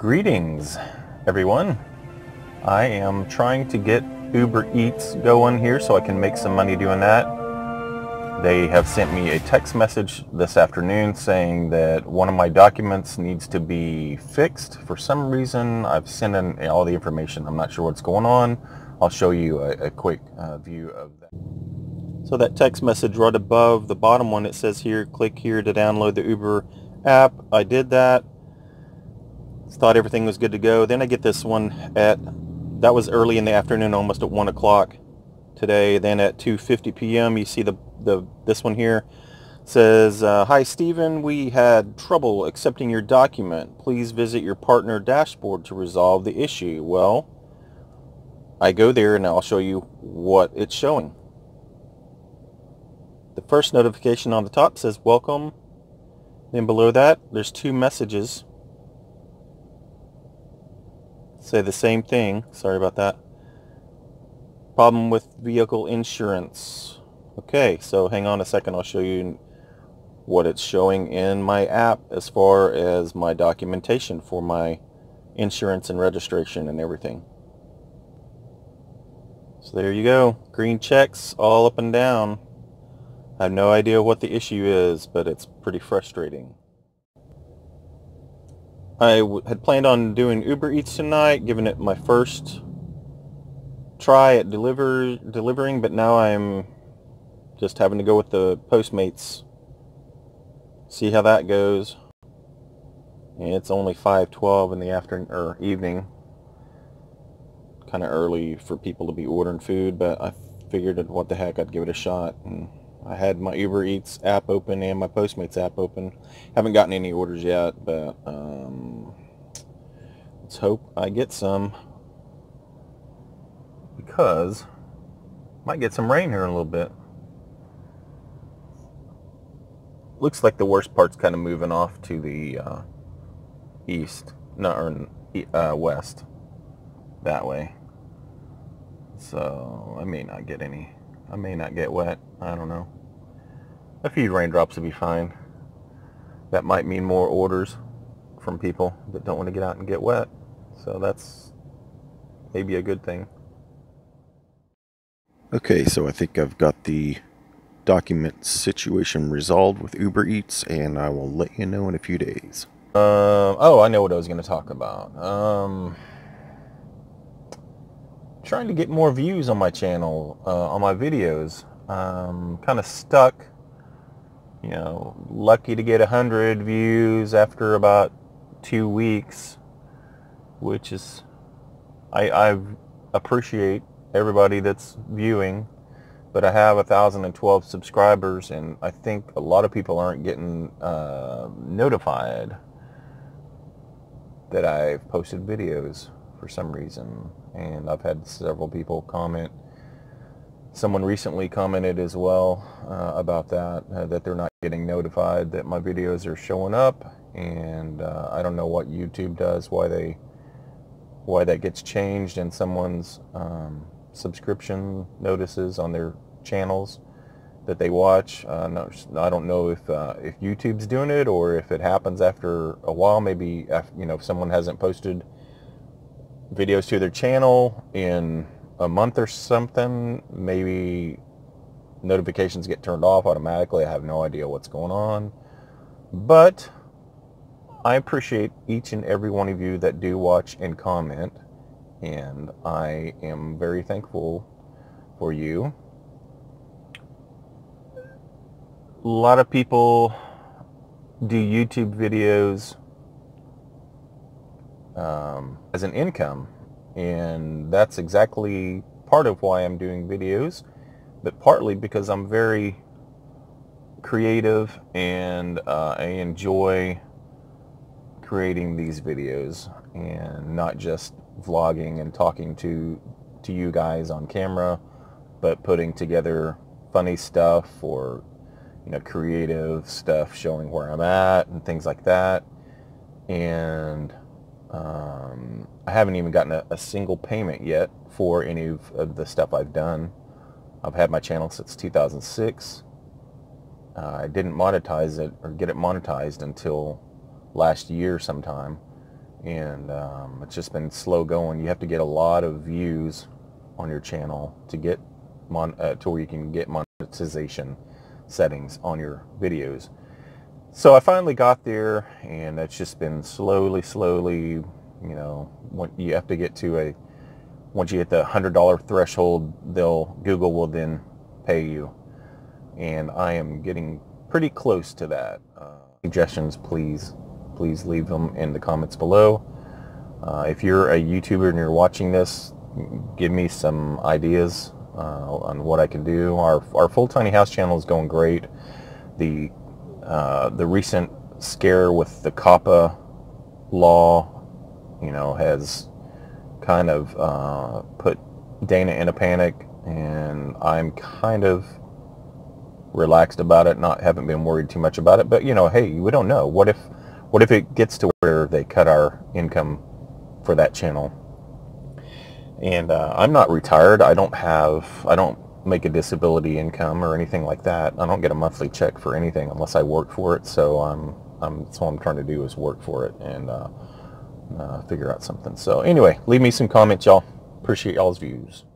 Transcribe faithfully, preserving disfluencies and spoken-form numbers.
Greetings, everyone. I am trying to get Uber Eats going here so I can make some money doing that. They have sent me a text message this afternoon saying that one of my documents needs to be fixed. For some reason, I've sent in all the information. I'm not sure what's going on. I'll show you a, a quick uh, view of that. So that text message right above the bottom one, it says here, click here to download the Uber app. I did that. Thought everything was good to go. Then I get this one at, that was early in the afternoon, almost at one o'clock today. Then at two fifty p m you see the, the this one here says, uh, hi Stephen, we had trouble accepting your document. Please visit your partner dashboard to resolve the issue. Well, I go there and I'll show you what it's showing. The first notification on the top says welcome. Then below that, there's two messages. Say the same thing. Sorry about that. Problem with vehicle insurance. Okay, so hang on a second. I'll show you what it's showing in my app as far as my documentation for my insurance and registration and everything. So there you go. Green checks all up and down. I have no idea what the issue is, but it's pretty frustrating. I had planned on doing Uber Eats tonight, giving it my first try at deliver delivering, but now I'm just having to go with the Postmates. See how that goes. And it's only five twelve in the afternoon or evening. Kind of early for people to be ordering food, but I figured that what the heck, I'd give it a shot. And I had my Uber Eats app open and my Postmates app open. Haven't gotten any orders yet, but um, let's hope I get some, because might get some rain here in a little bit. Looks like the worst part's kind of moving off to the uh, east, not or uh, west, that way. So I may not get any. I may not get wet. I don't know. A few raindrops would be fine. That might mean more orders from people that don't want to get out and get wet. So that's maybe a good thing. Okay, so I think I've got the document situation resolved with Uber Eats, and I will let you know in a few days. Um, oh, I know what I was going to talk about. Um... Trying to get more views on my channel, uh, on my videos. Um, kind of stuck, you know, lucky to get one hundred views after about two weeks, which is, I, I appreciate everybody that's viewing, but I have one thousand twelve subscribers, and I think a lot of people aren't getting uh, notified that I've posted videos for some reason. And I've had several people comment. Someone recently commented as well uh, about that, uh, that they're not getting notified that my videos are showing up, and uh, I don't know what YouTube does, why they, why that gets changed in someone's um, subscription notices on their channels that they watch. Uh, no, I don't know if uh, if YouTube's doing it or if it happens after a while. Maybe after, you know, if someone hasn't posted videos to their channel in a month or something, maybe notifications get turned off automatically. I have no idea what's going on, but I appreciate each and every one of you that do watch and comment, and I am very thankful for you. A lot of people do YouTube videos Um, as an income, and that's exactly part of why I'm doing videos, but partly because I'm very creative and uh, I enjoy creating these videos and not just vlogging and talking to to you guys on camera, but putting together funny stuff or, you know, creative stuff showing where I'm at and things like that. And Um, I haven't even gotten a, a single payment yet for any of, of the stuff I've done. I've had my channel since two thousand six. Uh, I didn't monetize it or get it monetized until last year sometime. and um, it's just been slow going. You have to get a lot of views on your channel to get mon uh, to where you can get monetization settings on your videos. So I finally got there, and it's just been slowly, slowly, you know, when you have to get to a, once you hit the one hundred dollar threshold, they'll, Google will then pay you. And I am getting pretty close to that. Uh, suggestions, please, please leave them in the comments below. Uh, if you're a YouTuber and you're watching this, give me some ideas uh, on what I can do. Our, our Full Tiny House channel is going great. The Uh, the recent scare with the COPPA law, you know, has kind of uh, put Dana in a panic, and I'm kind of relaxed about it. Not haven't been worried too much about it, but you know, hey, we don't know. What if, what if it gets to where they cut our income for that channel? And uh, I'm not retired. I don't have. I don't. make a disability income or anything like that. I don't get a monthly check for anything unless I work for it. So I'm, I'm, that's what I'm trying to do is work for it and uh, uh, figure out something. So anyway, leave me some comments, y'all. Appreciate y'all's views.